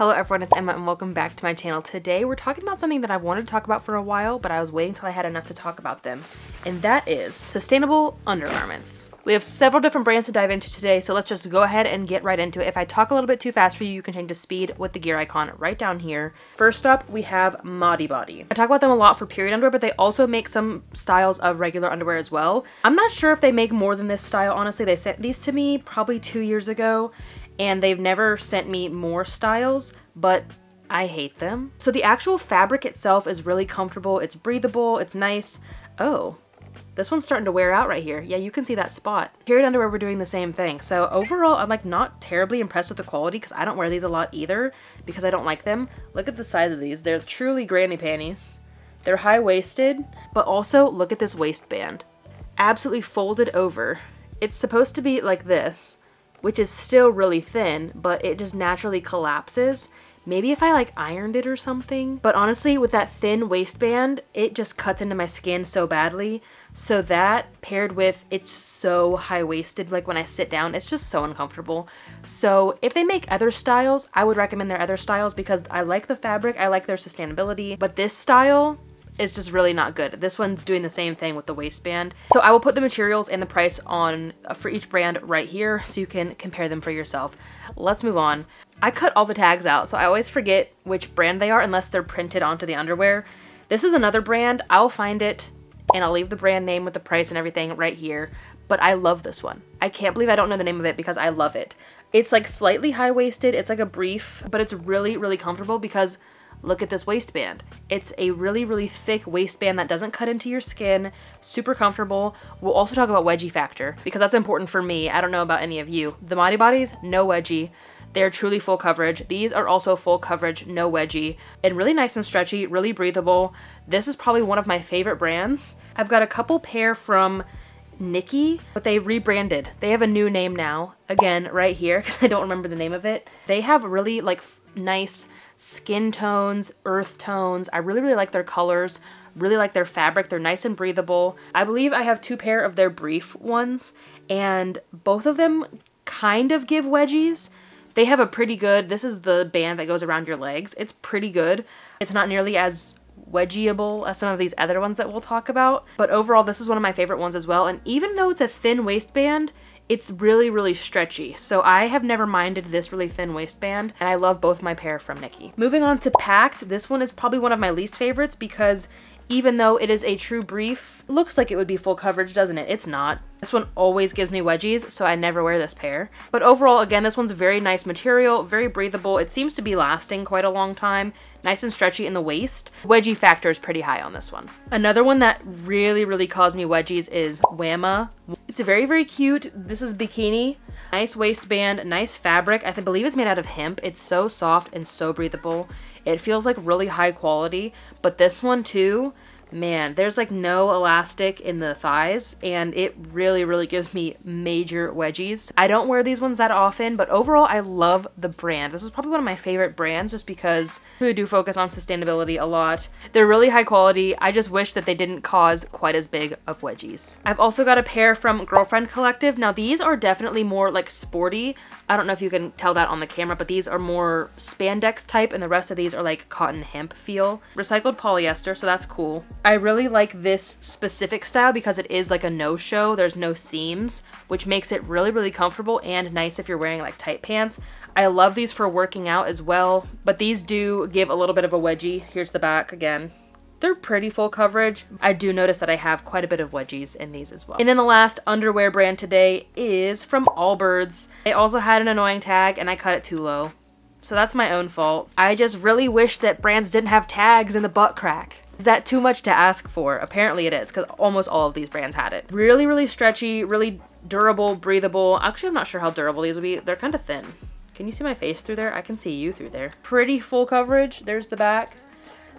Hello everyone, it's Emma and welcome back to my channel. Today we're talking about something that I wanted to talk about for a while, but I was waiting until I had enough to talk about them, and that is sustainable undergarments. We have several different brands to dive into today, so let's just go ahead and get right into it. If I talk a little bit too fast for you, you can change the speed with the gear icon right down here. First up, we have Modibodi. I talk about them a lot for period underwear, but they also make some styles of regular underwear as well. I'm not sure if they make more than this style, honestly. They sent these to me probably 2 years ago, and they've never sent me more styles, but I hate them. So the actual fabric itself is really comfortable. It's breathable, it's nice. Oh, this one's starting to wear out right here. Yeah, you can see that spot. Period underwear, we're doing the same thing. So overall, I'm like not terribly impressed with the quality because I don't wear these a lot either because I don't like them. Look at the size of these. They're truly granny panties. They're high-waisted, but also look at this waistband. Absolutely folded over. It's supposed to be like this, which is still really thin, but it just naturally collapses. Maybe if I like ironed it or something, but honestly with that thin waistband, it just cuts into my skin so badly. So that paired with it's so high-waisted, like when I sit down, it's just so uncomfortable. So if they make other styles, I would recommend their other styles because I like the fabric, I like their sustainability, but this style, it's just really not good. This one's doing the same thing with the waistband. So I will put the materials and the price on for each brand right here so you can compare them for yourself. Let's move on. I cut all the tags out, so I always forget which brand they are unless they're printed onto the underwear. This is another brand. I'll find it and I'll leave the brand name with the price and everything right here. But I love this one. I can't believe I don't know the name of it because I love it. It's like slightly high-waisted. It's like a brief, but it's really, really comfortable because look at this waistband. It's a really, really thick waistband that doesn't cut into your skin, super comfortable. We'll also talk about wedgie factor because that's important for me. I don't know about any of you. The Modibodis, no wedgie. They're truly full coverage. These are also full coverage, no wedgie, and really nice and stretchy, really breathable. This is probably one of my favorite brands. I've got a couple pair from Knickey, but they rebranded. They have a new name now, again, right here, because I don't remember the name of it. They have really like nice skin tones, earth tones. I really, really like their colors, really like their fabric. They're nice and breathable. I believe I have two pair of their brief ones, and both of them kind of give wedgies. They have a pretty good, this is the band that goes around your legs. It's pretty good. It's not nearly as wedgieable as some of these other ones that we'll talk about, but overall this is one of my favorite ones as well. And even though it's a thin waistband, it's really, really stretchy. So I have never minded this really thin waistband, and I love both my pair from Knickey. Moving on to Pact, this one is probably one of my least favorites because even though it is a true brief, it looks like it would be full coverage, doesn't it? It's not. This one always gives me wedgies, so I never wear this pair. But overall, again, this one's very nice material, very breathable. It seems to be lasting quite a long time, nice and stretchy in the waist. Wedgie factor is pretty high on this one. Another one that really, really caused me wedgies is Wama. It's very, very cute. This is bikini, nice waistband, nice fabric. I believe it's made out of hemp. It's so soft and so breathable. It feels like really high quality, but this one too, man, there's like no elastic in the thighs, and it really, really gives me major wedgies. I don't wear these ones that often, but overall I love the brand. This is probably one of my favorite brands just because we do focus on sustainability a lot. They're really high quality. I just wish that they didn't cause quite as big of wedgies. I've also got a pair from Girlfriend Collective. Now these are definitely more like sporty. I don't know if you can tell that on the camera, but these are more spandex type, and the rest of these are like cotton hemp feel. Recycled polyester, so that's cool. I really like this specific style because it is like a no-show. There's no seams, which makes it really, really comfortable and nice if you're wearing like tight pants. I love these for working out as well, but these do give a little bit of a wedgie. Here's the back again. They're pretty full coverage. I do notice that I have quite a bit of wedgies in these as well. And then the last underwear brand today is from Allbirds. They also had an annoying tag and I cut it too low. So that's my own fault. I just really wish that brands didn't have tags in the butt crack. Is that too much to ask for? Apparently it is, because almost all of these brands had it. Really, really stretchy, really durable, breathable. Actually, I'm not sure how durable these will be. They're kind of thin. Can you see my face through there? I can see you through there. Pretty full coverage. There's the back.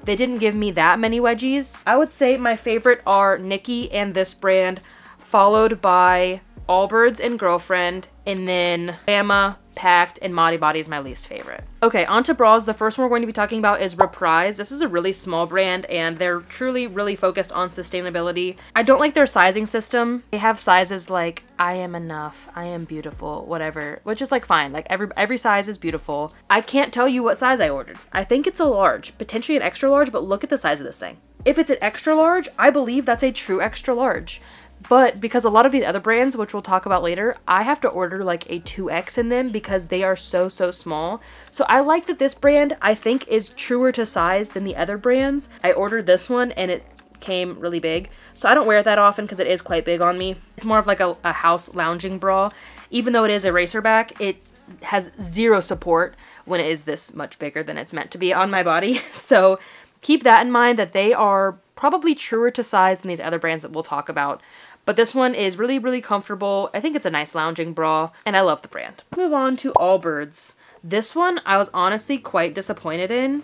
They didn't give me that many wedgies. I would say my favorite are Knickey and this brand, followed by Allbirds and Girlfriend, and then Wama, Pact, and Modibodi is my least favorite. Okay, on to bras. The first one we're going to be talking about is Reprise. This is a really small brand and they're truly really focused on sustainability. I don't like their sizing system. They have sizes like I am enough, I am beautiful, whatever, which is like fine. Like every size is beautiful. I can't tell you what size I ordered. I think it's a large, potentially an extra large, but look at the size of this thing. If it's an extra large, I believe that's a true extra large. But because a lot of these other brands, which we'll talk about later, I have to order like a 2X in them because they are so, so small. So I like that this brand, I think, is truer to size than the other brands. I ordered this one and it came really big. So I don't wear it that often because it is quite big on me. It's more of like a house lounging bra. Even though it is a racerback, it has zero support when it is this much bigger than it's meant to be on my body. So keep that in mind, that they are probably truer to size than these other brands that we'll talk about. But this one is really, really comfortable. I think it's a nice lounging bra, and I love the brand. Move on to Allbirds. This one I was honestly quite disappointed in.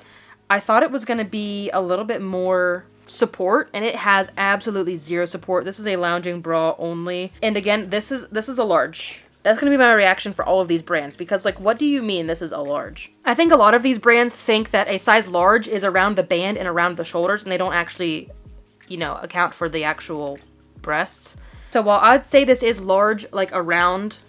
I thought it was going to be a little bit more support, and it has absolutely zero support. This is a lounging bra only. And again, this is a large. That's going to be my reaction for all of these brands, because like, what do you mean this is a large? I think a lot of these brands think that a size large is around the band and around the shoulders, and they don't actually, you know, account for the actual breasts. So while I'd say this is large, like around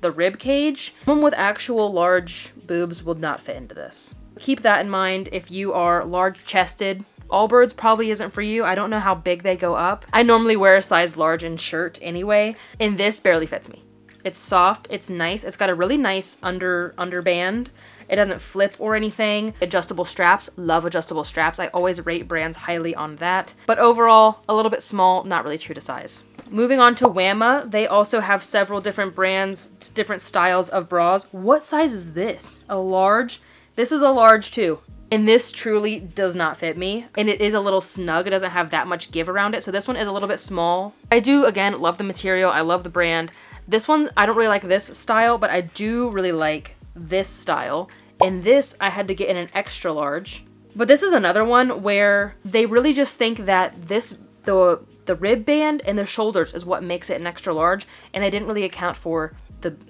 the rib cage, someone with actual large boobs would not fit into this. Keep that in mind if you are large chested. Allbirds probably isn't for you. I don't know how big they go up. I normally wear a size large in shirt anyway, and this barely fits me. It's soft, it's nice, it's got a really nice underband. It doesn't flip or anything. Adjustable straps, love adjustable straps. I always rate brands highly on that. But overall, a little bit small, not really true to size. Moving on to Wama, they also have several different brands, different styles of bras. What size is this? A large? This is a large too. And this truly does not fit me. And it is a little snug. It doesn't have that much give around it. So this one is a little bit small. I do, again, love the material. I love the brand. This one, I don't really like this style, but I do really like this style, and this I had to get in an extra large. But this is another one where they really just think that this, the rib band and the shoulders is what makes it an extra large, and they didn't really account for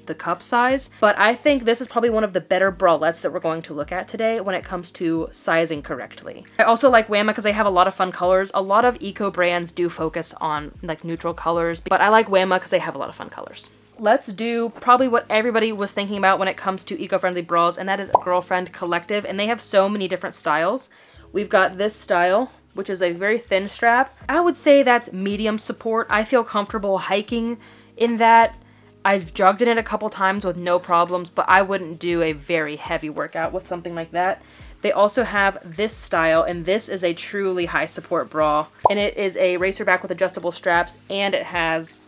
the cup size. But I think this is probably one of the better bralettes that we're going to look at today when it comes to sizing correctly. I also like Wama because they have a lot of fun colors. A lot of eco brands do focus on like neutral colors, but I like Wama because they have a lot of fun colors. Let's do probably what everybody was thinking about when it comes to eco-friendly bras, and that is Girlfriend Collective, and they have so many different styles. We've got this style, which is a very thin strap. I would say that's medium support. I feel comfortable hiking in that. I've jogged in it a couple times with no problems, but I wouldn't do a very heavy workout with something like that. They also have this style, and this is a truly high support bra, and it is a racerback with adjustable straps, and it has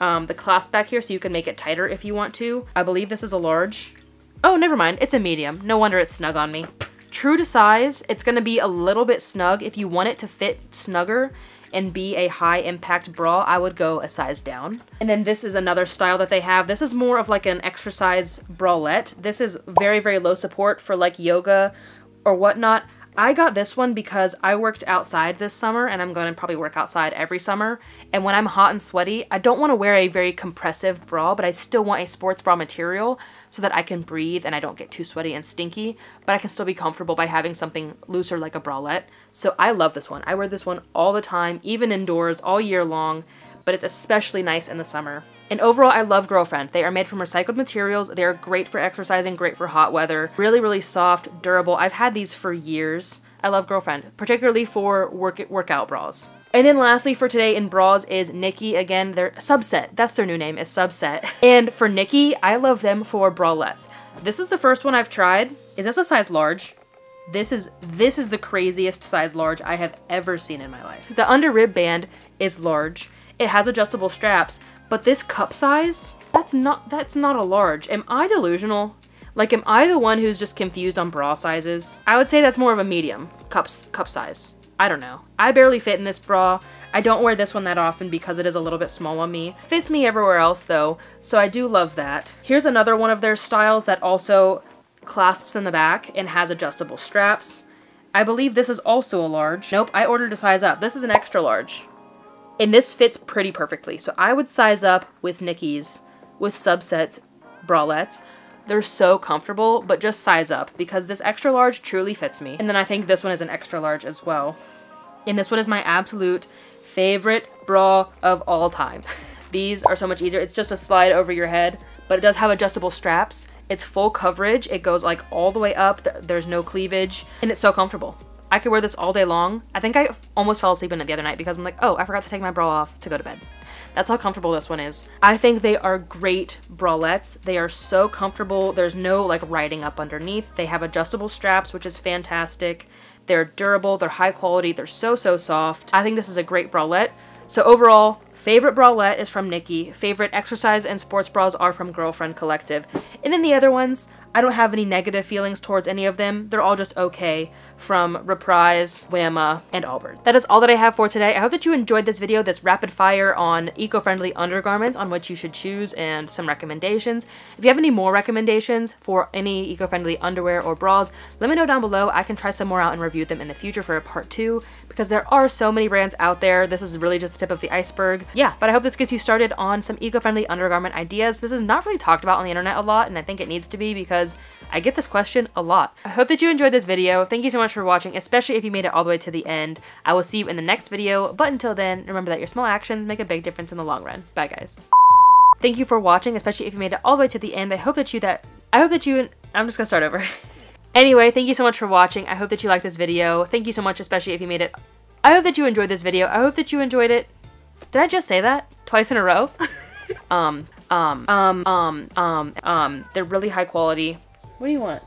the clasp back here so you can make it tighter if you want to. I believe this is a large. Oh, never mind, it's a medium. No wonder it's snug on me. True to size, it's gonna be a little bit snug. If you want it to fit snugger and be a high impact bra, I would go a size down. And then this is another style that they have. This is more of like an exercise bralette. This is very, very low support for like yoga or whatnot. I got this one because I worked outside this summer, and I'm going to probably work outside every summer. And when I'm hot and sweaty, I don't want to wear a very compressive bra, but I still want a sports bra material so that I can breathe and I don't get too sweaty and stinky, but I can still be comfortable by having something looser like a bralette. So I love this one. I wear this one all the time, even indoors, all year long, but it's especially nice in the summer. And overall, I love Girlfriend. They are made from recycled materials. They are great for exercising, great for hot weather. Really, really soft, durable. I've had these for years. I love Girlfriend, particularly for workout bras. And then lastly for today in bras is Knickey. Again, their Subset, that's their new name, is Subset. And for Knickey, I love them for bralettes. This is the first one I've tried. Is this a size large? This is the craziest size large I have ever seen in my life. The under rib band is large. It has adjustable straps. But this cup size, that's not a large. Am I delusional? Like, am I the one who's just confused on bra sizes? I would say that's more of a medium cup size. I don't know. I barely fit in this bra. I don't wear this one that often because it is a little bit small on me. Fits me everywhere else though, so I do love that. Here's another one of their styles that also clasps in the back and has adjustable straps. I believe this is also a large. Nope, I ordered a size up. This is an extra large. And this fits pretty perfectly. So I would size up with Knickey's, with Subsets, bralettes. They're so comfortable, but just size up because this extra large truly fits me. And then I think this one is an extra large as well. And this one is my absolute favorite bra of all time. These are so much easier. It's just a slide over your head, but it does have adjustable straps. It's full coverage. It goes like all the way up. There's no cleavage and it's so comfortable. I could wear this all day long. I think I almost fell asleep in it the other night because I'm like, oh, I forgot to take my bra off to go to bed. That's how comfortable this one is. I think they are great bralettes. They are so comfortable. There's no like riding up underneath. They have adjustable straps, which is fantastic. They're durable, they're high quality, they're so, so soft. I think this is a great bralette. So overall, favorite bralette is from Knickey. Favorite exercise and sports bras are from Girlfriend Collective. And then the other ones, I don't have any negative feelings towards any of them. They're all just okay, from Reprise, Wama, and Allbirds. That is all that I have for today. I hope that you enjoyed this video, this rapid fire on eco-friendly undergarments, on what you should choose and some recommendations. If you have any more recommendations for any eco-friendly underwear or bras, let me know down below. I can try some more out and review them in the future for a part 2 because there are so many brands out there. This is really just the tip of the iceberg. Yeah, but I hope this gets you started on some eco-friendly undergarment ideas. This is not really talked about on the internet a lot, and I think it needs to be because I get this question a lot. I hope that you enjoyed this video. Thank you so much for watching, especially if you made it all the way to the end. I will see you in the next video, but until then, remember that your small actions make a big difference in the long run. Bye, guys. Thank you for watching, especially if you made it all the way to the end. I'm just gonna start over. Anyway, thank you so much for watching. I hope that you liked this video. Thank you so much, especially if you made it. I hope that you enjoyed this video. I hope that you enjoyed it. Did I just say that twice in a row? They're really high quality. What do you want?